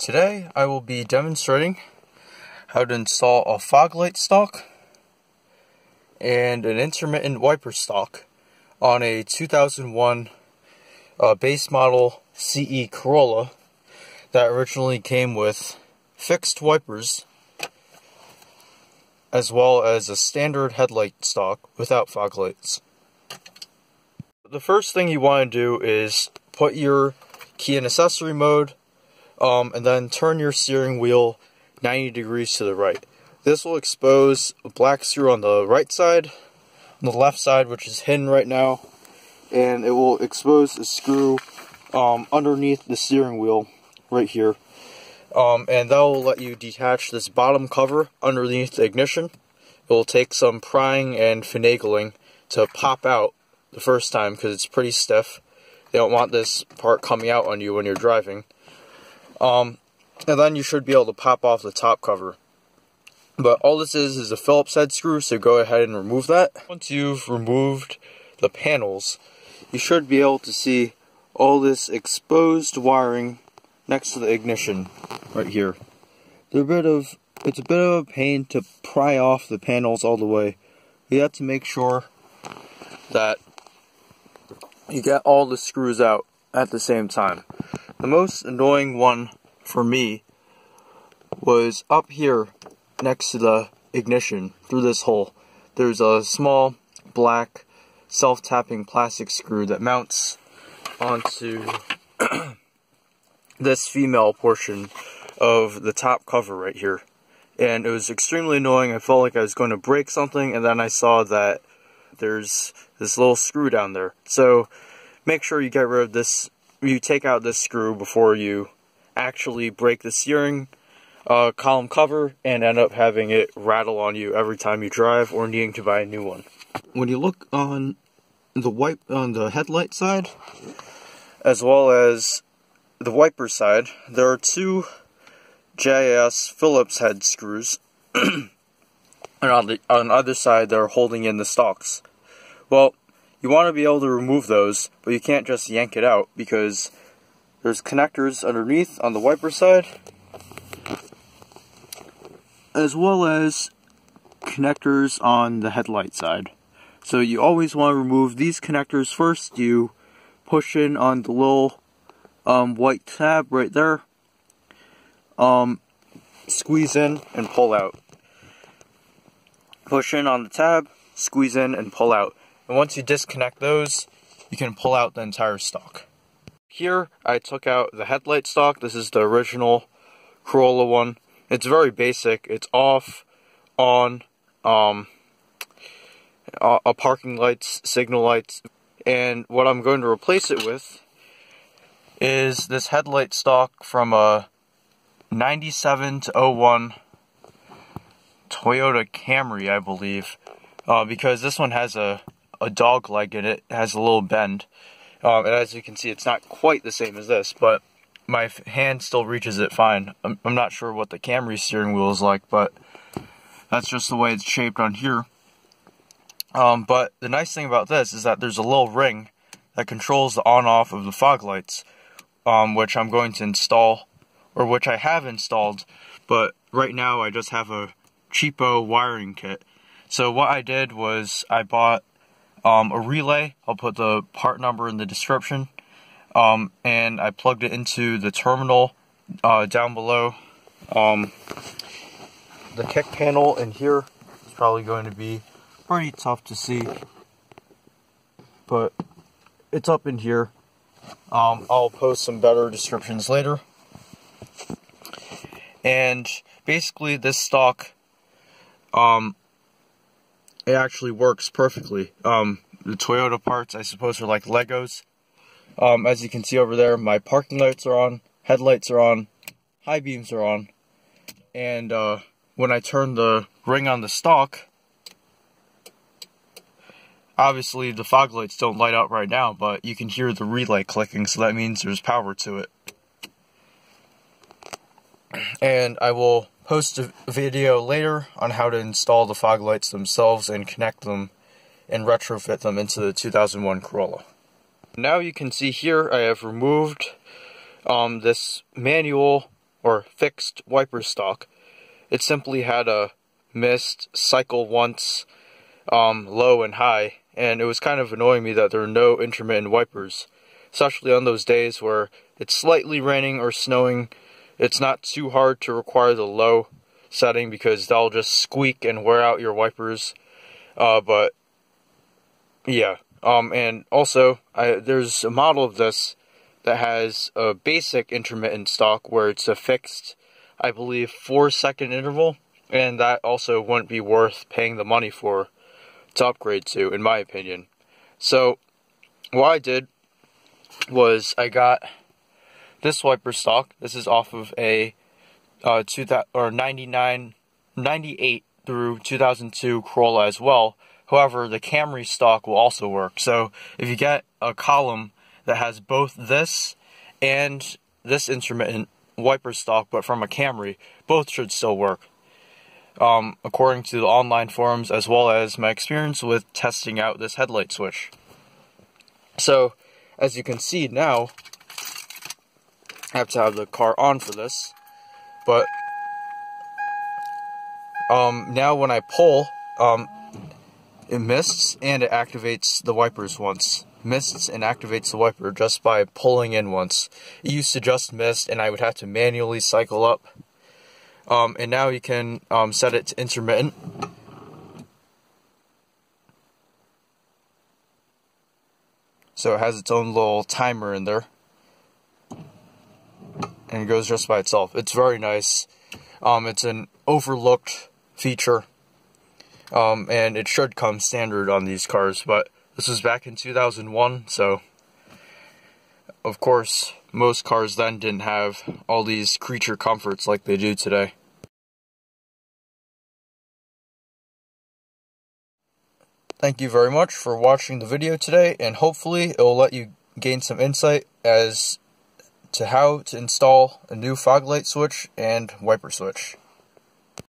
Today I will be demonstrating how to install a fog light stalk and an intermittent wiper stalk on a 2001 base model CE Corolla that originally came with fixed wipers as well as a standard headlight stalk without fog lights. The first thing you want to do is put your key in accessory mode and then turn your steering wheel 90 degrees to the right. This will expose a black screw on the right side, on the left side, which is hidden right now, and it will expose the screw underneath the steering wheel right here, and that will let you detach this bottom cover underneath the ignition. It will take some prying and finagling to pop out the first time because it's pretty stiff. You don't want this part coming out on you when you're driving. And then you should be able to pop off the top cover. But all this is a Phillips head screw, so go ahead and remove that. Once you've removed the panels, you should be able to see all this exposed wiring next to the ignition right here. It's a bit of a pain to pry off the panels all the way. You have to make sure that you get all the screws out at the same time. The most annoying one for me was up here next to the ignition. Through this hole, there's a small black self-tapping plastic screw that mounts onto this female portion of the top cover right here. And it was extremely annoying. I felt like I was going to break something, and then I saw that there's this little screw down there. So make sure you get rid of this. You take out this screw before you actually break the steering column cover and end up having it rattle on you every time you drive or needing to buy a new one. When you look on the headlight side as well as the wiper side, there are two JAS Phillips head screws and on the other side they're holding in the stalks. Well, you want to be able to remove those, but you can't just yank it out because there's connectors underneath on the wiper side, as well as connectors on the headlight side. So you always want to remove these connectors first. You push in on the little white tab right there, squeeze in and pull out. Push in on the tab, squeeze in and pull out. And once you disconnect those, you can pull out the entire stalk. Here, I took out the headlight stalk. This is the original Corolla one. It's very basic. It's off, on, parking lights, signal lights. And what I'm going to replace it with is this headlight stalk from a 97 to 01 Toyota Camry, I believe, because this one has a dog leg in it, has a little bend, and as you can see it's not quite the same as this, but my hand still reaches it fine. I'm not sure what the Camry steering wheel is like, but that's just the way it's shaped on here. But the nice thing about this is that there's a little ring that controls the on-off of the fog lights, which I'm going to install, or which I have installed, but right now I just have a cheapo wiring kit. So what I did was I bought a relay. I'll put the part number in the description, and I plugged it into the terminal down below. The kick panel in here is probably going to be pretty tough to see, but it's up in here. I'll post some better descriptions later. And basically this stalk, it actually works perfectly. The Toyota parts, I suppose, are like Legos. As you can see over there, my parking lights are on, headlights are on, high beams are on, and when I turn the ring on the stalk, obviously the fog lights don't light up right now, but you can hear the relay clicking, so that means there's power to it. And I will post a video later on how to install the fog lights themselves and connect them and retrofit them into the 2001 Corolla. Now you can see here I have removed this manual or fixed wiper stock. It simply had a missed cycle once, low and high, and it was kind of annoying me that there were no intermittent wipers, especially on those days where it's slightly raining or snowing. It's not too hard to require the low setting because that'll just squeak and wear out your wipers, but yeah. And also, there's a model of this that has a basic intermittent stock where it's a fixed, I believe, 4-second interval, and that also wouldn't be worth paying the money for to upgrade to, in my opinion. So what I did was I got this wiper stock. This is off of a 98 through 2002 Corolla as well. However, the Camry stock will also work. So if you get a column that has both this and this intermittent wiper stock, but from a Camry, both should still work, according to the online forums as well as my experience with testing out this headlight switch. So as you can see now, I have to have the car on for this, but now when I pull, it mists and it activates the wipers once. Mists and activates the wiper just by pulling in once. It used to just mist and I would have to manually cycle up. And now you can set it to intermittent. So it has its own little timer in there. And it goes just by itself. It's very nice. It's an overlooked feature. And it should come standard on these cars, but this was back in 2001, so of course most cars then didn't have all these creature comforts like they do today. Thank you very much for watching the video today, and hopefully it will let you gain some insight as to how to install a new fog light switch and wiper switch.